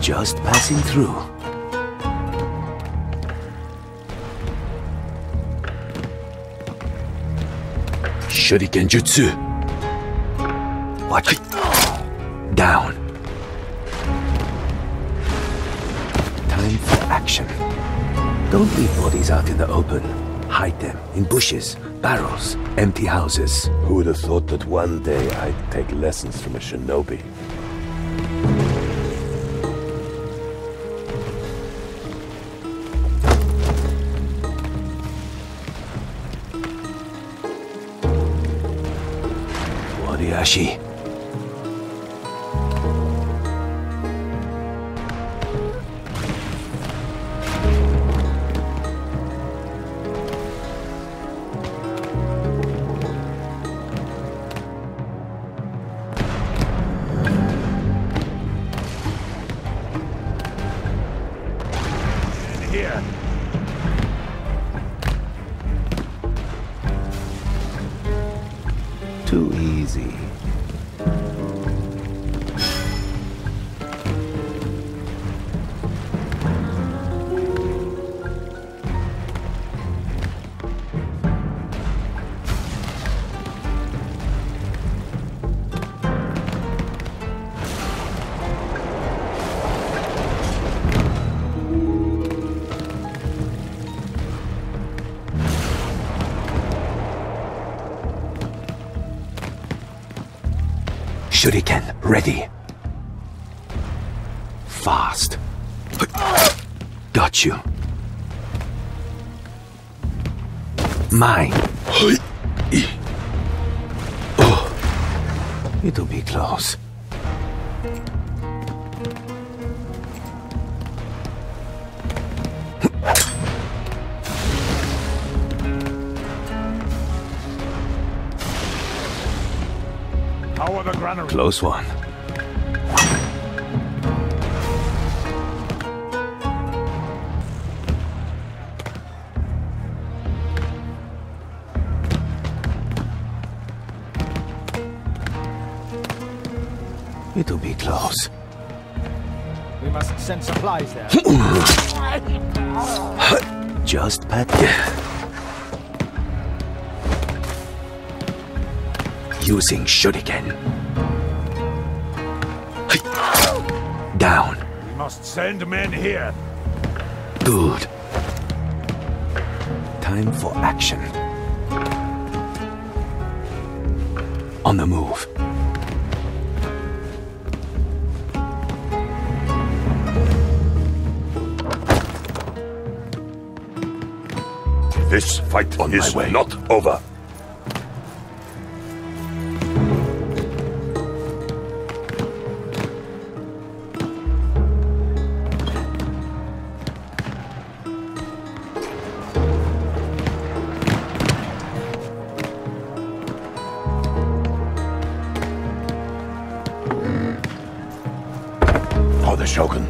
Just passing through. Shuriken Jutsu. Watch it. Down. Time for action. Don't leave bodies out in the open. Hide them in bushes, barrels, empty houses. Who would have thought that one day I'd take lessons from a shinobi? Moriyashi. Too easy. Shuriken, ready. Fast. Got you. Mine. Oh, it'll be close. Close one. It'll be close. We must send supplies there. Just pat. Using shuriken. Down. We must send men here. Good. Time for action. On the move. This fight is not over. The Shogun.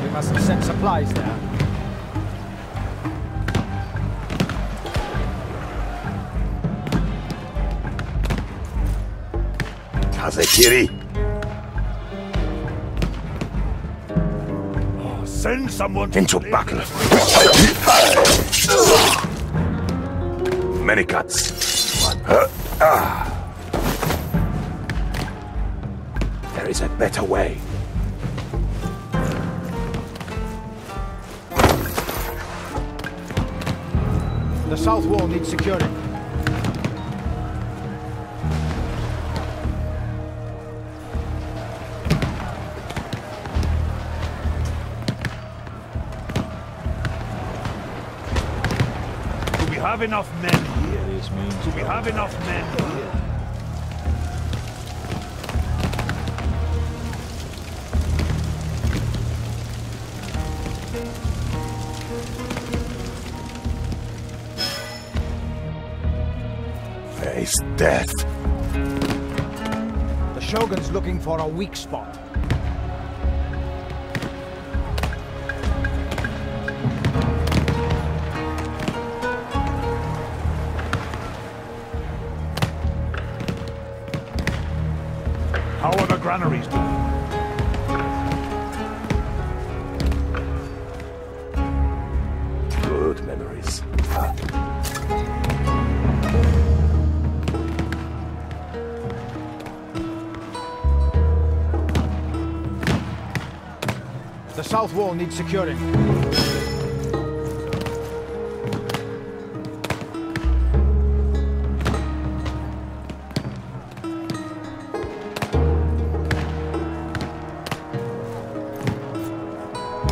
We must send supplies there. Kazekiri. Oh, send someone into battle. Many cuts. There is a better way. The south wall needs securing. Do we have enough men? Do we have enough men here? Face death. The Shogun's looking for a weak spot. How are the granaries doing? The south wall needs securing.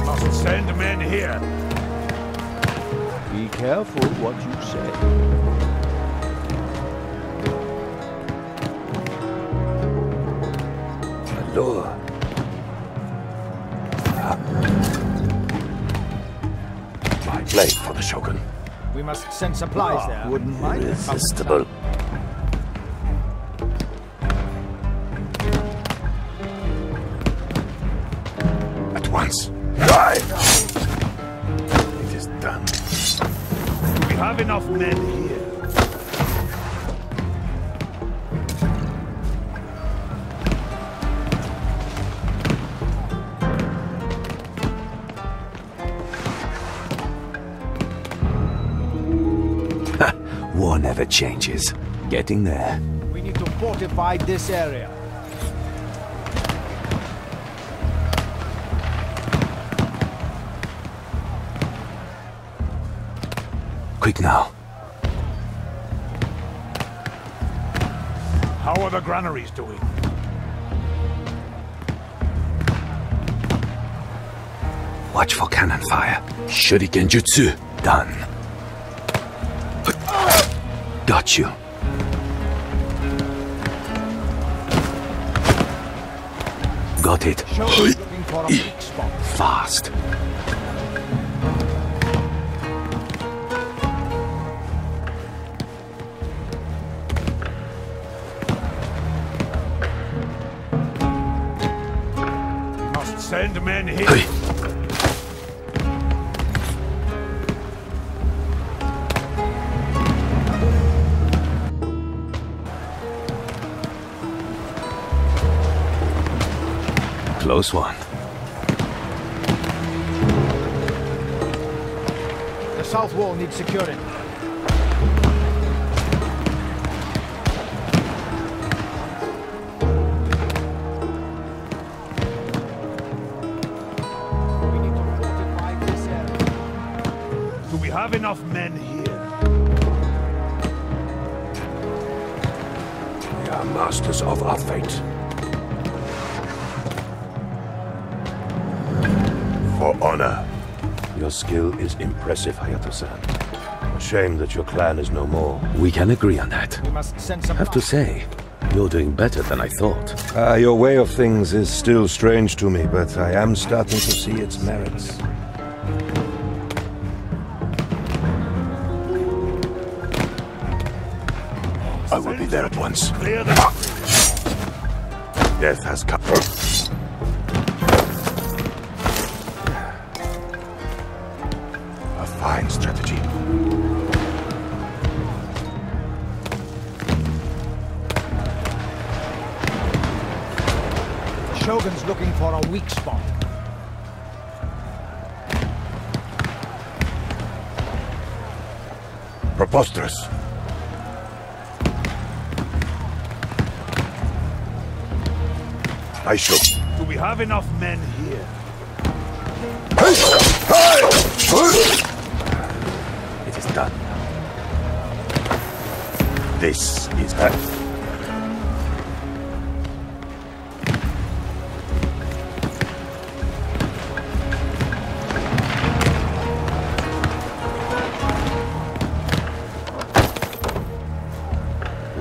Must send men here. Be careful what you say. We must send supplies there. Wouldn't mind. Irresistible. At once. Right. It is done. We have enough men here. War never changes. Getting there. We need to fortify this area. Quick now. How are the granaries doing? Watch for cannon fire. Shuriken Jutsu. Done. Got you. Got it. Fast. We must send men here. Close one. The south wall needs securing. We need to fortify this area. Do we have enough men here? We are masters of our fate. For honor. Your skill is impressive, Hayato-san. A shame that your clan is no more. We can agree on that. We must send some Have to say, you're doing better than I thought. Your way of things is still strange to me, but I am starting to see its merits. I will be there at once. Clear the Death has come. Fine strategy. Shogun's looking for a weak spot. Preposterous. I should. Do we have enough men here? Hey! Done. This is Earth.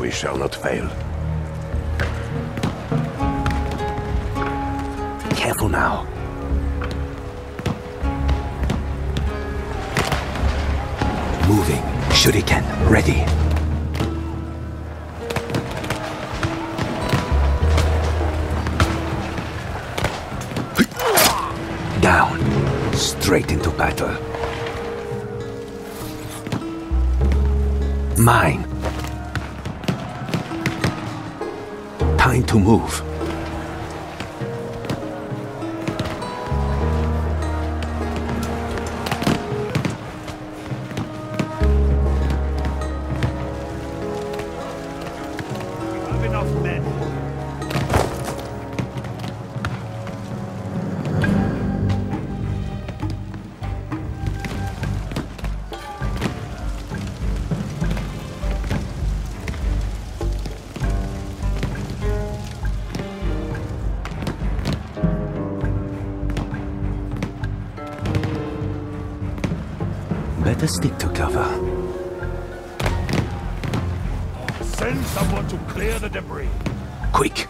We shall not fail. Careful now. Moving. Shuriken, ready. Down. Straight into battle. Mine. Time to move. the stick to cover. Send someone to clear the debris. Quick!